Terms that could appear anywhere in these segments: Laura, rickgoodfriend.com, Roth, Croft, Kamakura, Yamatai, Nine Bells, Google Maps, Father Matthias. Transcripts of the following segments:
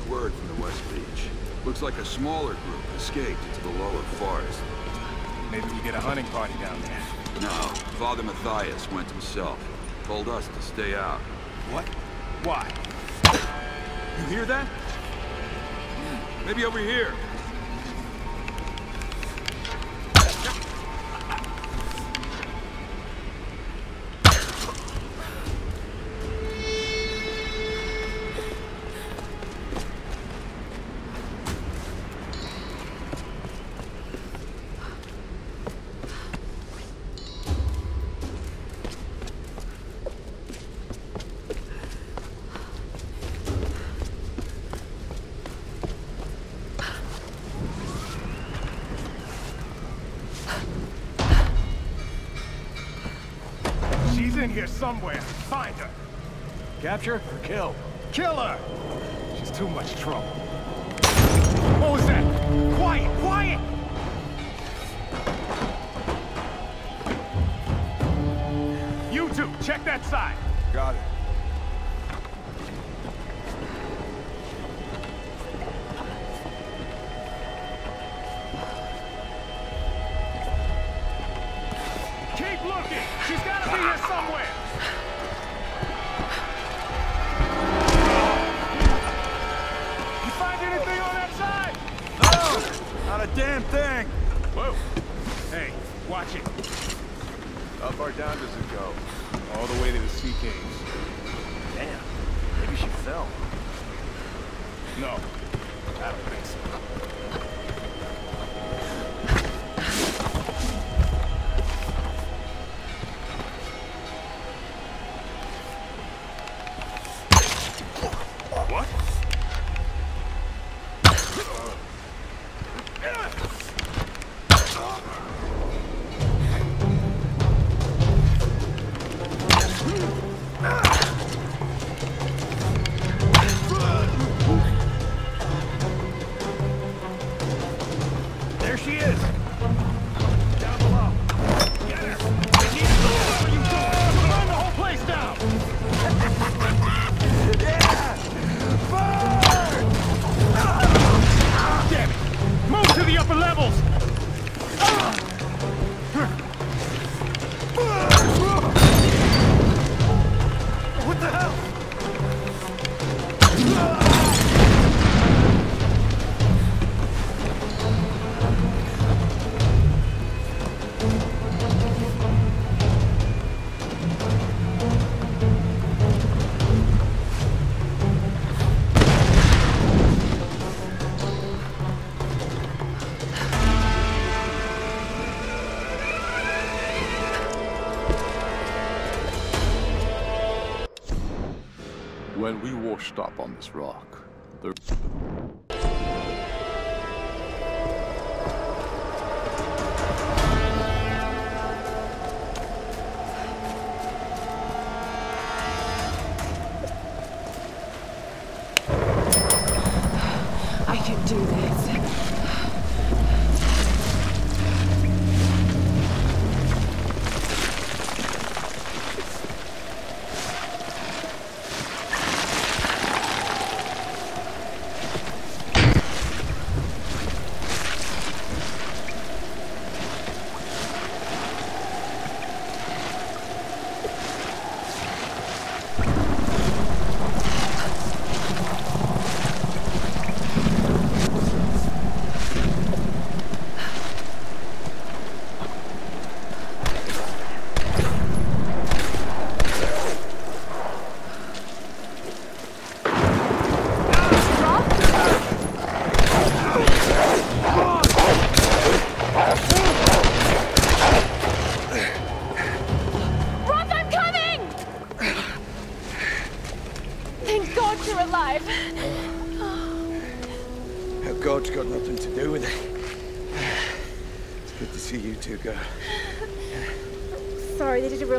got word from the West Beach. Looks like a smaller group escaped into the lower forest. Maybe we get a hunting party down there. No, Father Matthias went himself. Told us to stay out. What? Why? You hear that? Maybe over here. Here somewhere. Find her. Capture or kill? Kill her! She's too much trouble. What was that? Quiet! Quiet! You two, check that side. Got it. When we washed up on this rock, there... I can do this.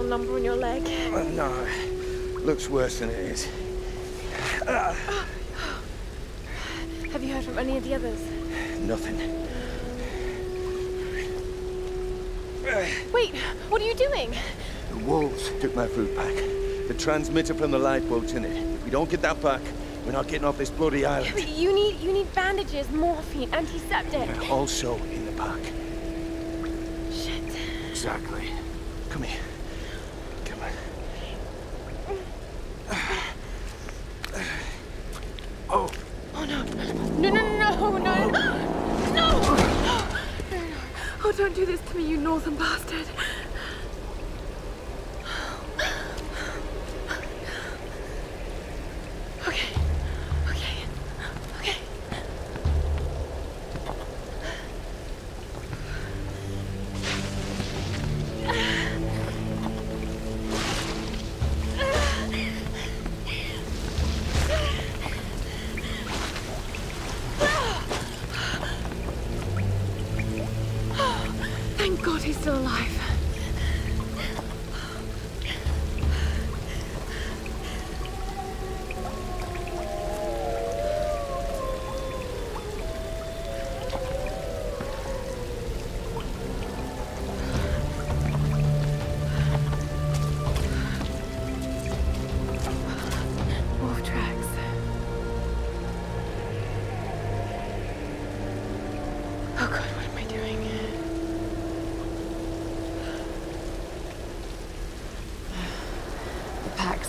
Number on your leg? No, looks worse than it is. Have you heard from any of the others? Nothing. Wait, what are you doing? The wolves took my food pack. The transmitter from the lifeboat's in it. If we don't get that back, We're not getting off this bloody island. But you need bandages, morphine, antiseptic. We're also in the park. Shit. Exactly. Come here. Come on. Oh. Oh no. No, no, no, no, no. No! Oh, don't do this to me, you northern bastard.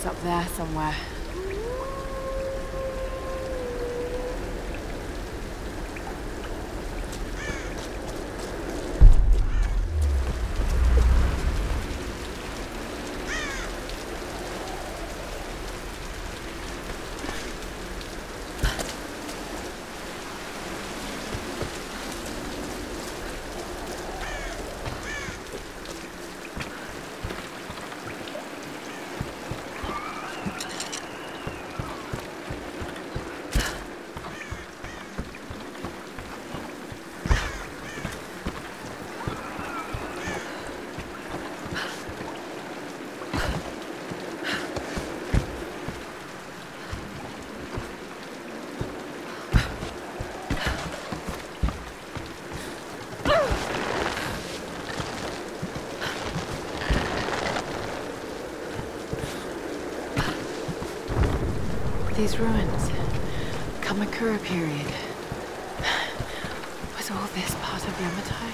Up there somewhere. These ruins, Kamakura period. Was all this part of Yamatai?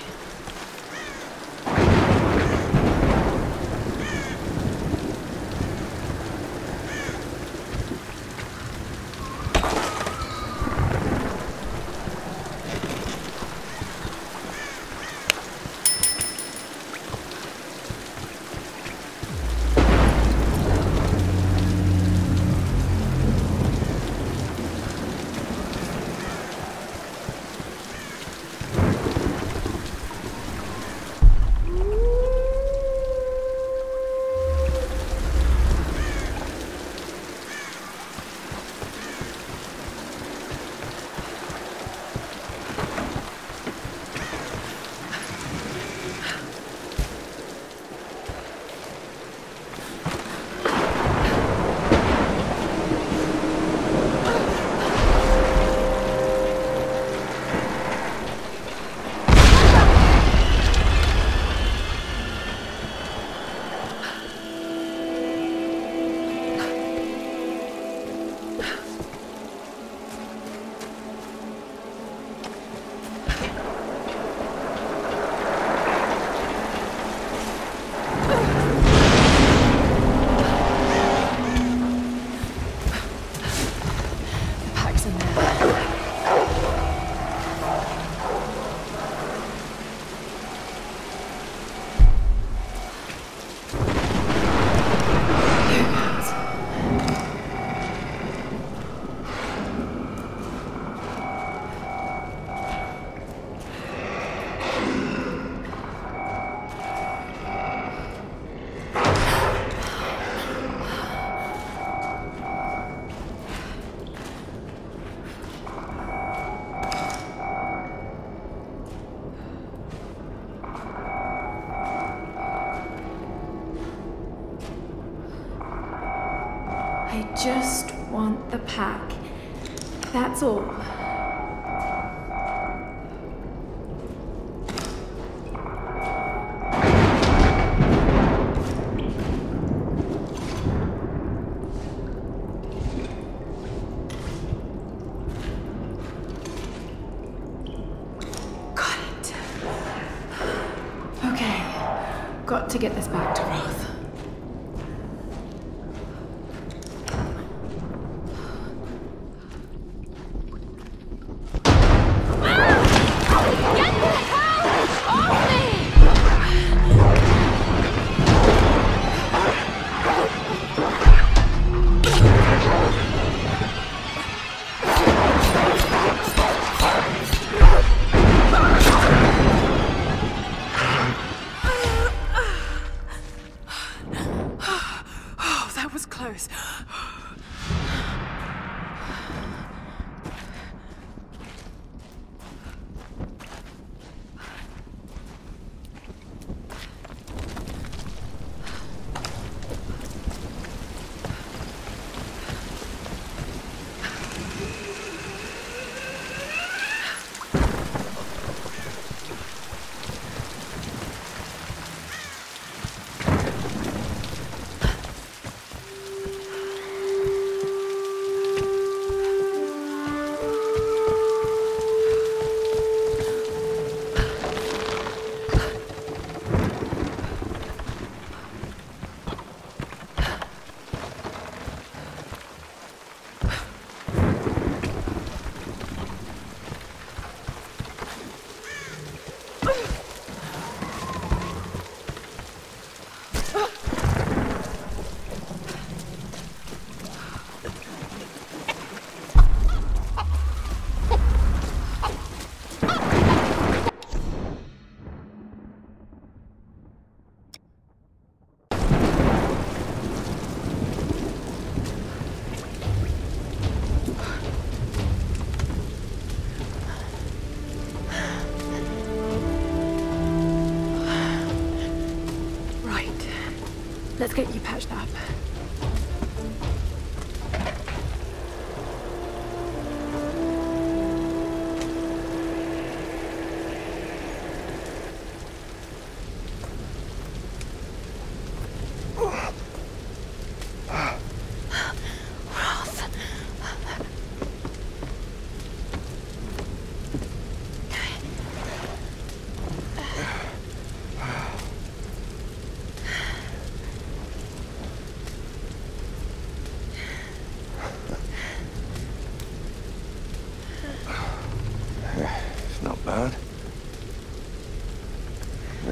Just want the pack. That's all. Got to get this back to Roth. Let's get you patched up.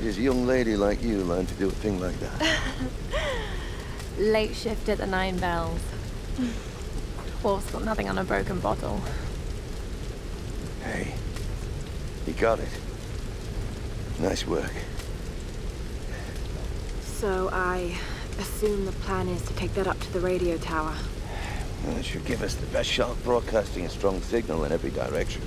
A young lady like you learned to do a thing like that. Late shift at the Nine Bells. Wolf's got nothing on a broken bottle. Hey, you got it. Nice work. So I assume the plan is to take that up to the radio tower. Well, it should give us the best shot broadcasting a strong signal in every direction.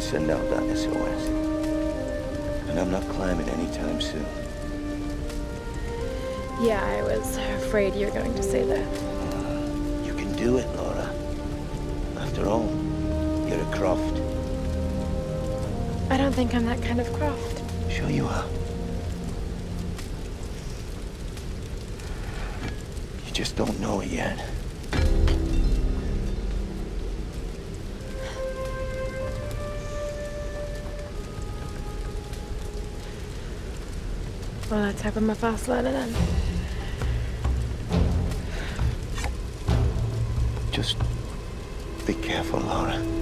Send out that SOS. And I'm not climbing anytime soon. Yeah, I was afraid you were going to say that. You can do it, Laura. After all, you're a Croft. I don't think I'm that kind of Croft. Sure you are. You just don't know it yet. Well, let's have my fast learner then. Just be careful, Laura.